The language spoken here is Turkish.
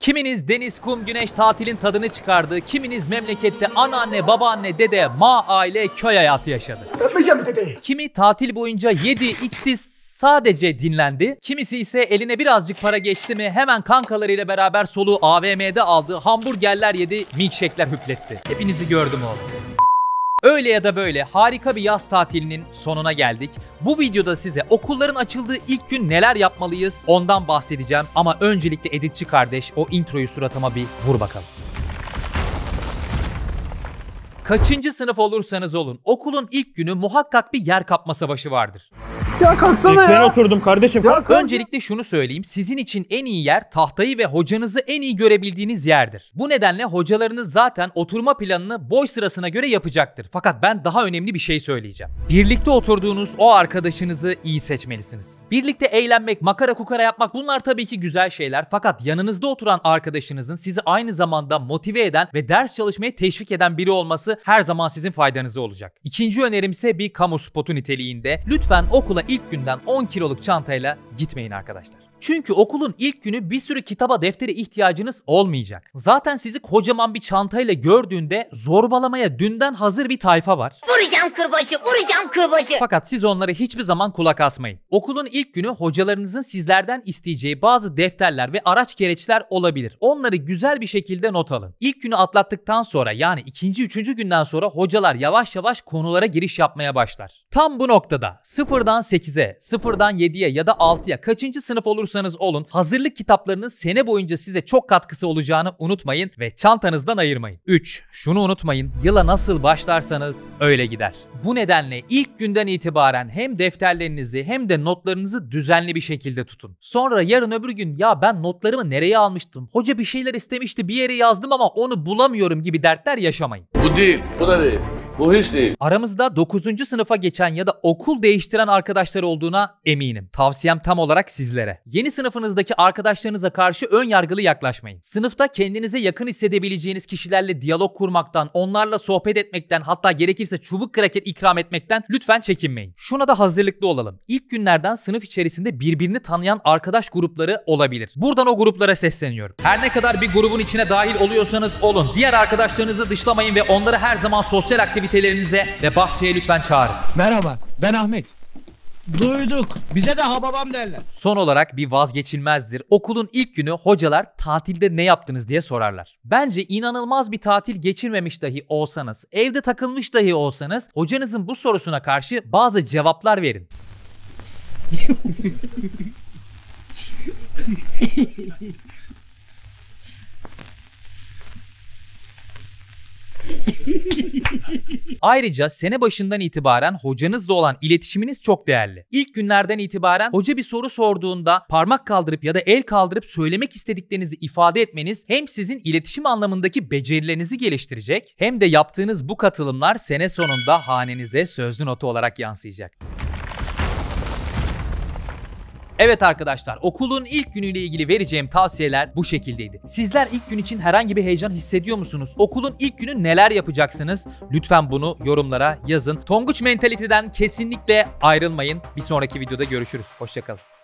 Kiminiz deniz, kum, güneş, tatilin tadını çıkardı. Kiminiz memlekette anneanne, babaanne, dede, aile, köy hayatı yaşadı. Öpmeyeceğim dedeyi. Kimi tatil boyunca yedi, içti, sadece dinlendi. Kimisi ise eline birazcık para geçti mi hemen kankalarıyla beraber soluğu AVM'de aldı, hamburgerler yedi, milkshake'ler hüpletti. Hepinizi gördüm oğlum. Öyle ya da böyle harika bir yaz tatilinin sonuna geldik. Bu videoda size okulların açıldığı ilk gün neler yapmalıyız ondan bahsedeceğim. Ama öncelikle editçi kardeş o introyu suratıma bir vur bakalım. Kaçıncı sınıf olursanız olun okulun ilk günü muhakkak bir yer kapma savaşı vardır. Ya kalksana ya. Oturdum kardeşim. Ya kalk. Öncelikle şunu söyleyeyim. Sizin için en iyi yer tahtayı ve hocanızı en iyi görebildiğiniz yerdir. Bu nedenle hocalarınız zaten oturma planını boy sırasına göre yapacaktır. Fakat ben daha önemli bir şey söyleyeceğim. Birlikte oturduğunuz o arkadaşınızı iyi seçmelisiniz. Birlikte eğlenmek, makara kukara yapmak bunlar tabii ki güzel şeyler. Fakat yanınızda oturan arkadaşınızın sizi aynı zamanda motive eden ve ders çalışmaya teşvik eden biri olması her zaman sizin faydanıza olacak. İkinci önerim ise bir kamu spotu niteliğinde. Lütfen okula İlk günden 10 kiloluk çantayla gitmeyin arkadaşlar. Çünkü okulun ilk günü bir sürü kitaba deftere ihtiyacınız olmayacak. Zaten sizi kocaman bir çantayla gördüğünde zorbalamaya dünden hazır bir tayfa var. Vuracağım kırbacı, vuracağım kırbacı. Fakat siz onlara hiçbir zaman kulak asmayın. Okulun ilk günü hocalarınızın sizlerden isteyeceği bazı defterler ve araç gereçler olabilir. Onları güzel bir şekilde not alın. İlk günü atlattıktan sonra yani ikinci, üçüncü günden sonra hocalar yavaş yavaş konulara giriş yapmaya başlar. Tam bu noktada 0'dan 8'e, 0'dan 7'ye ya da 6'ya kaçıncı sınıf olursanız olun hazırlık kitaplarının sene boyunca size çok katkısı olacağını unutmayın ve çantanızdan ayırmayın. 3. Şunu unutmayın. Yıla nasıl başlarsanız öyle gider. Bu nedenle ilk günden itibaren hem defterlerinizi hem de notlarınızı düzenli bir şekilde tutun. Sonra yarın öbür gün ya ben notlarımı nereye almıştım? Hoca bir şeyler istemişti bir yere yazdım ama onu bulamıyorum gibi dertler yaşamayın. Bu değil, bu da değil. Bu hiç değil. Aramızda 9. sınıfa geçen ya da okul değiştiren arkadaşlar olduğuna eminim. Tavsiyem tam olarak sizlere. Yeni sınıfınızdaki arkadaşlarınıza karşı ön yargılı yaklaşmayın. Sınıfta kendinize yakın hissedebileceğiniz kişilerle diyalog kurmaktan, onlarla sohbet etmekten, hatta gerekirse çubuk kraker ikram etmekten lütfen çekinmeyin. Şuna da hazırlıklı olalım. İlk günlerden sınıf içerisinde birbirini tanıyan arkadaş grupları olabilir. Buradan o gruplara sesleniyorum. Her ne kadar bir grubun içine dahil oluyorsanız olun. Diğer arkadaşlarınızı dışlamayın ve onları her zaman sosyal aktivitelerinize ve bahçeye lütfen çağırın. Merhaba, ben Ahmet. Duyduk. Bize de hababam derler. Son olarak bir vazgeçilmezdir. Okulun ilk günü hocalar tatilde ne yaptınız diye sorarlar. Bence inanılmaz bir tatil geçirmemiş dahi olsanız, evde takılmış dahi olsanız hocanızın bu sorusuna karşı bazı cevaplar verin. Ayrıca sene başından itibaren hocanızla olan iletişiminiz çok değerli. İlk günlerden itibaren hoca bir soru sorduğunda parmak kaldırıp ya da el kaldırıp söylemek istediklerinizi ifade etmeniz hem sizin iletişim anlamındaki becerilerinizi geliştirecek hem de yaptığınız bu katılımlar sene sonunda hanenize sözlü notu olarak yansıyacak. Evet arkadaşlar okulun ilk günüyle ilgili vereceğim tavsiyeler bu şekildeydi. Sizler ilk gün için herhangi bir heyecan hissediyor musunuz? Okulun ilk günü neler yapacaksınız? Lütfen bunu yorumlara yazın. Tonguç Mentality'den kesinlikle ayrılmayın. Bir sonraki videoda görüşürüz. Hoşçakalın.